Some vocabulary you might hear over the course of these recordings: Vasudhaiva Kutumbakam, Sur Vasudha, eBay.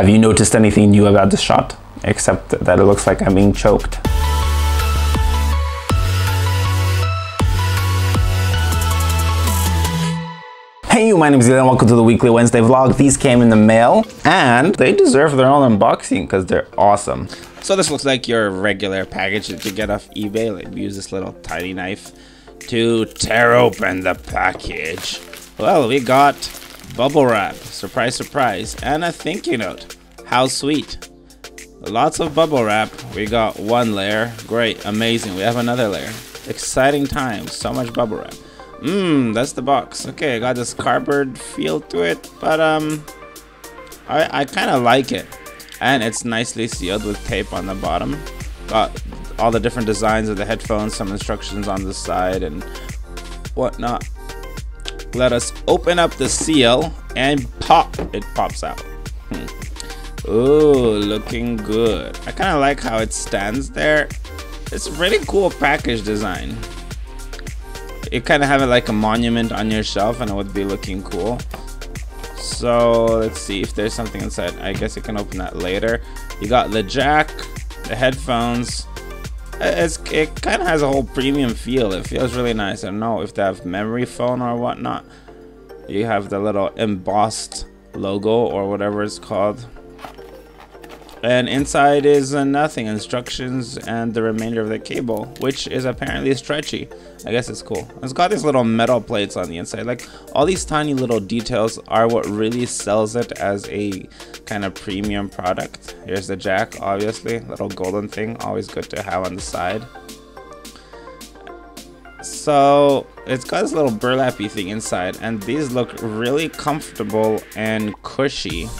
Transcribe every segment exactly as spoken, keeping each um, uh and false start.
Have you noticed anything new about this shot? Except that it looks like I'm being choked. Hey, my name is Dylan and welcome to the weekly Wednesday vlog. These came in the mail and they deserve their own unboxing because they're awesome. So this looks like your regular package that you get off eBay. Like, use this little tiny knife to tear open the package. Well, we got bubble wrap, surprise, surprise, and a thank you note. How sweet. Lots of bubble wrap. We got one layer. Great, amazing. We have another layer. Exciting times. So much bubble wrap. Mmm, that's the box. Okay, I got this cardboard feel to it, but um, I, I kind of like it. And it's nicely sealed with tape on the bottom. Got all the different designs of the headphones, some instructions on the side and whatnot. Let us open up the seal and pop. It pops out. Hmm. Ooh, looking good. I kind of like how it stands there. It's a really cool package design. You kind of have it like a monument on your shelf and it would be looking cool. So let's see if there's something inside. I guess you can open that later. You got the jack, the headphones. It's, it kind of has a whole premium feel. It feels really nice. I don't know if they have memory foam or whatnot. You have the little embossed logo or whatever it's called. And inside is uh, nothing, instructions and the remainder of the cable, which is apparently stretchy. I guess it's cool. It's got these little metal plates on the inside. Like, all these tiny little details are what really sells it as a kind of premium product. Here's the jack, obviously, little golden thing, always good to have on the side. So it's got this little burlappy thing inside, and these look really comfortable and cushy.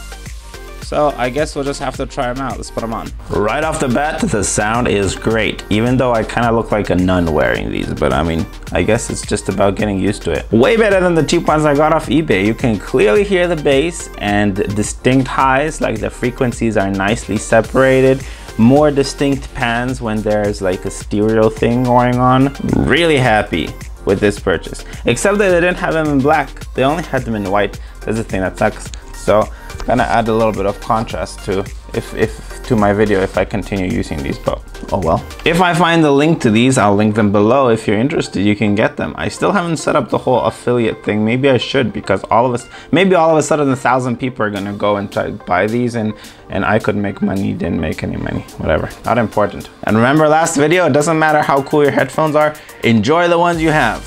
So I guess we'll just have to try them out. Let's put them on. Right off the bat, the sound is great, even though I kind of look like a nun wearing these, but I mean, I guess it's just about getting used to it. Way better than the cheap ones I got off eBay. You can clearly hear the bass and distinct highs, like the frequencies are nicely separated. More distinct pans when there's like a stereo thing going on. Really happy with this purchase. Except that they didn't have them in black. They only had them in white. That's the thing that sucks. So gonna add a little bit of contrast to if, if to my video if I continue using these, but oh well. If I find the link to these, I'll link them below. If you're interested, you can get them. I still haven't set up the whole affiliate thing. Maybe I should, because all of us maybe all of a sudden a thousand people are gonna go and try to buy these and and I could make money, didn't make any money, whatever, not important. And remember last video, it doesn't matter how cool your headphones are, enjoy the ones you have.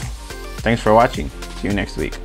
Thanks for watching. See you next week.